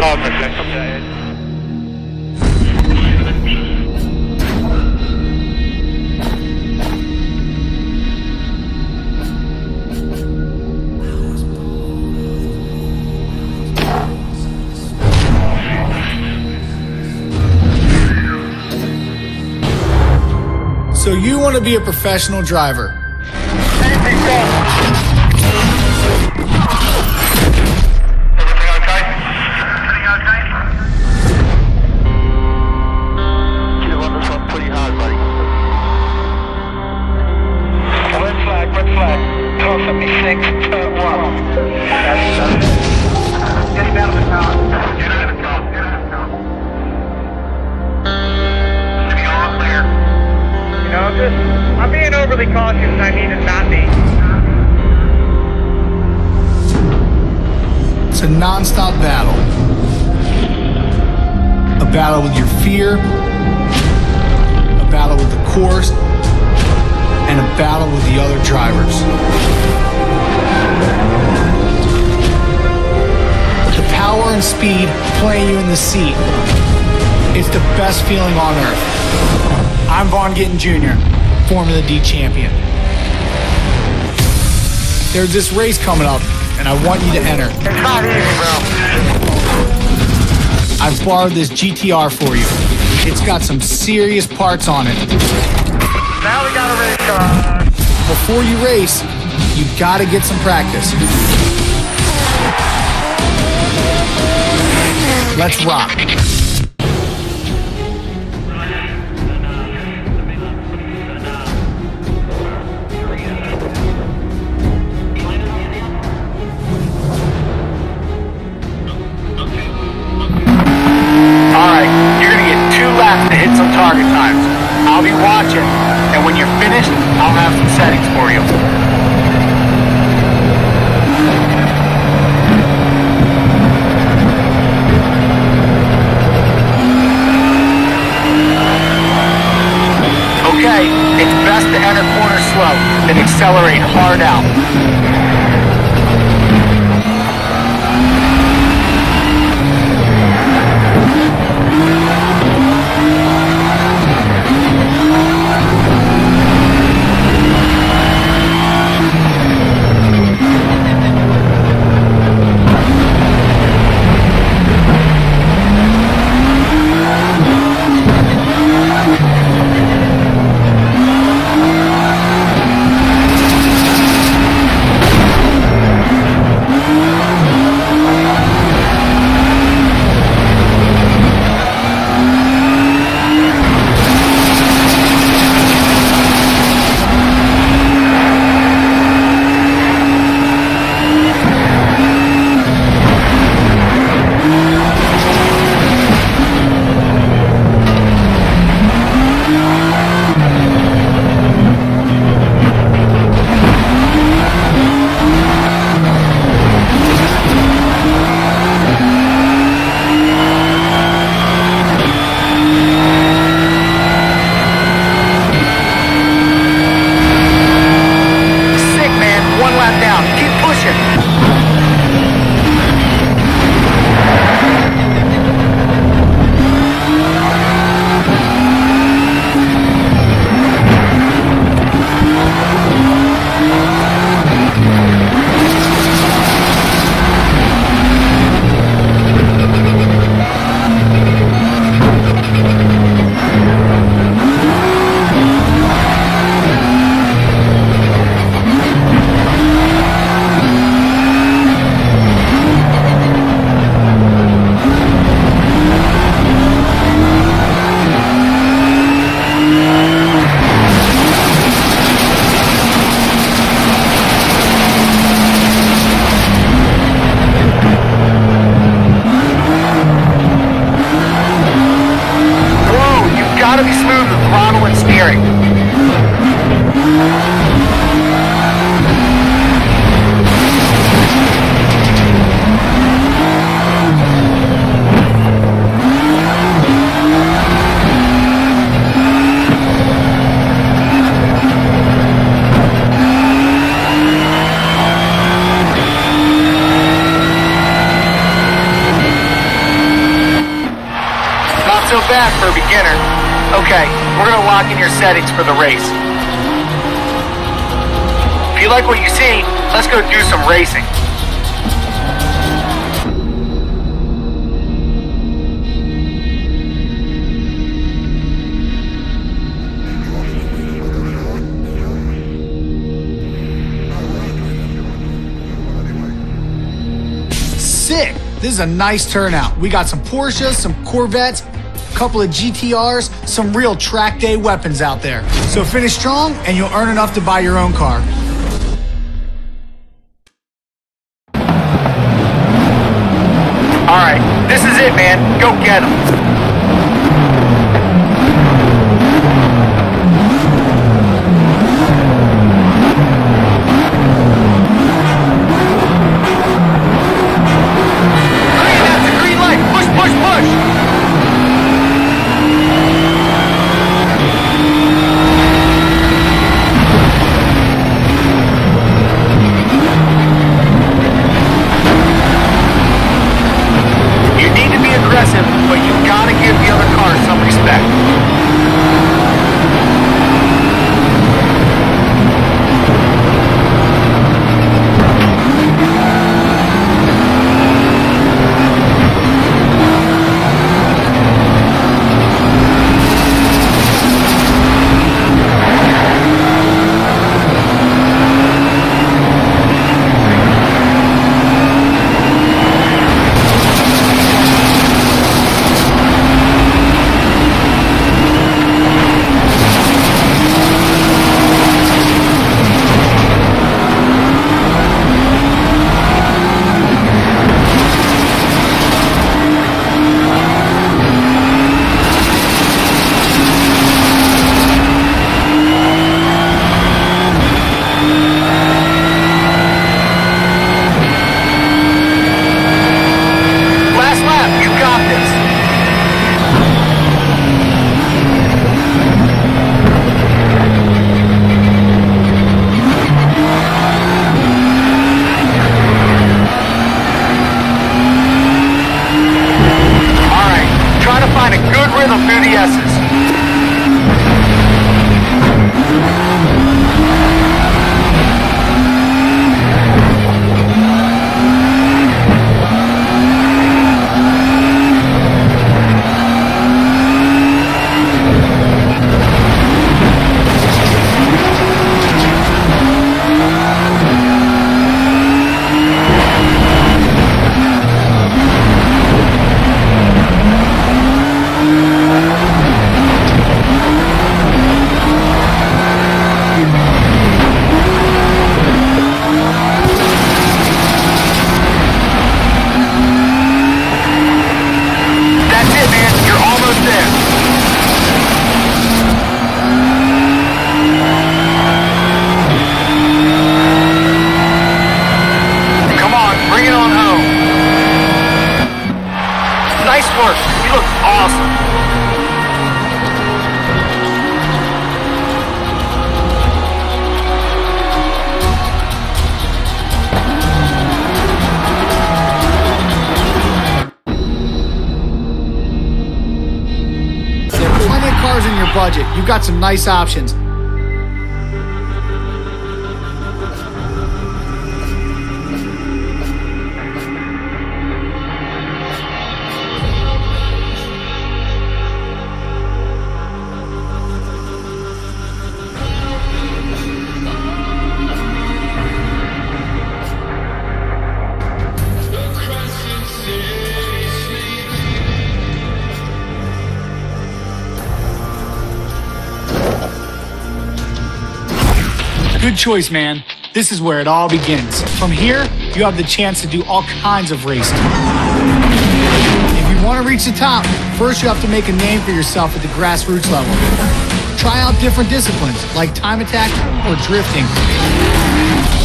Hard reflex up there. So you want to be a professional driver? I'm being overly cautious and I mean to not be. It's a non-stop battle. A battle with your fear, a battle with the course, and a battle with the other drivers. The power and speed playing you in the seat. It's the best feeling on earth. I'm Vaughn Gittin Jr., Formula D champion. There's this race coming up, and I want you to enter. It's not easy, bro. I've borrowed this GTR for you. It's got some serious parts on it. Now we got a race car. Before you race, you've got to get some practice. Let's rock. Target times. I'll be watching, and when you're finished, I'll have some settings for you. Okay, it's best to enter corner slow, then accelerate hard out. fast for a beginner. Okay, we're gonna lock in your settings for the race. If you like what you see, let's go do some racing. Sick! This is a nice turnout. We got some Porsches, some Corvettes, a couple of GTRs, some real track day weapons out there. So finish strong and you'll earn enough to buy your own car. All right, this is it, man. Go get them. Budget. You've got some nice options. Good choice, man. This is where it all begins. From here, you have the chance to do all kinds of racing. If you want to reach the top, first you have to make a name for yourself at the grassroots level. Try out different disciplines like time attack or drifting.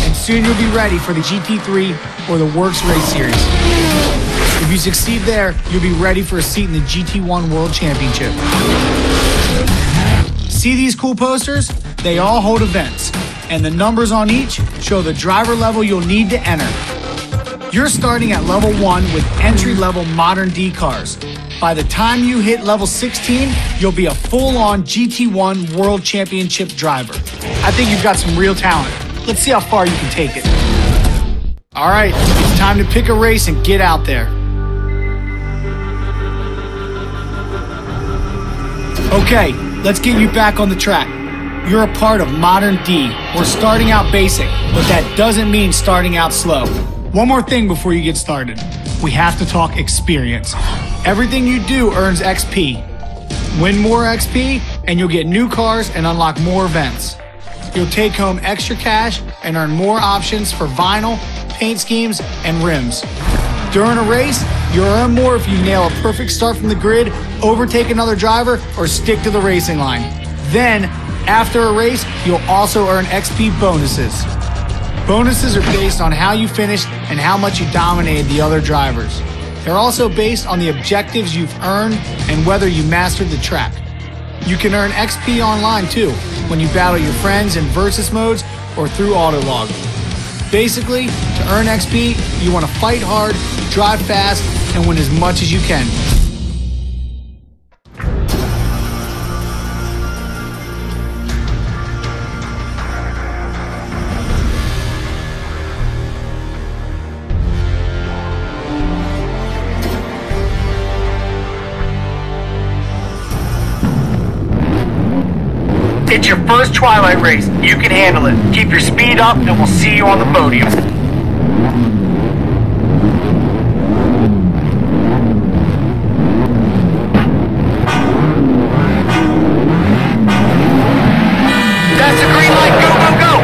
And soon you'll be ready for the GT3 or the Works Race Series. If you succeed there, you'll be ready for a seat in the GT1 World Championship. See these cool posters? They all hold events. And the numbers on each show the driver level you'll need to enter. You're starting at level 1 with entry-level modern D cars. By the time you hit level 16, you'll be a full-on GT1 World Championship driver. I think you've got some real talent. Let's see how far you can take it. All right, it's time to pick a race and get out there. Okay, let's get you back on the track. You're a part of Modern D. We're starting out basic, but that doesn't mean starting out slow. One more thing before you get started. We have to talk experience. Everything you do earns XP. Win more XP, and you'll get new cars and unlock more events. You'll take home extra cash and earn more options for vinyl, paint schemes, and rims. During a race, you'll earn more if you nail a perfect start from the grid, overtake another driver, or stick to the racing line. Then, after a race, you'll also earn XP bonuses. Bonuses are based on how you finished and how much you dominated the other drivers. They're also based on the objectives you've earned and whether you mastered the track. You can earn XP online too, when you battle your friends in versus modes or through Autolog. Basically, to earn XP, you want to fight hard, drive fast, and win as much as you can. It's your first Twilight race. You can handle it. Keep your speed up and we'll see you on the podium. That's the green light. Go, go, go!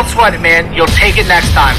Don't sweat it, man. You'll take it next time.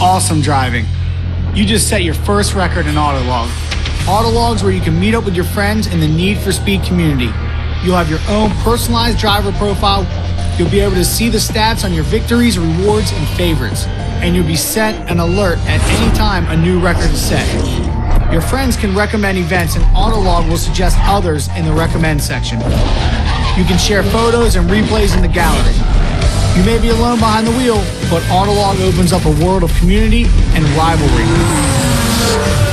Awesome driving. You just set your first record in Autolog. Autolog's where you can meet up with your friends in the Need for Speed community. You'll have your own personalized driver profile. You'll be able to see the stats on your victories, rewards, and favorites. And you'll be sent an alert at any time a new record is set. Your friends can recommend events and Autolog will suggest others in the recommend section. You can share photos and replays in the gallery. You may be alone behind the wheel, but Autolog opens up a world of community and rivalry.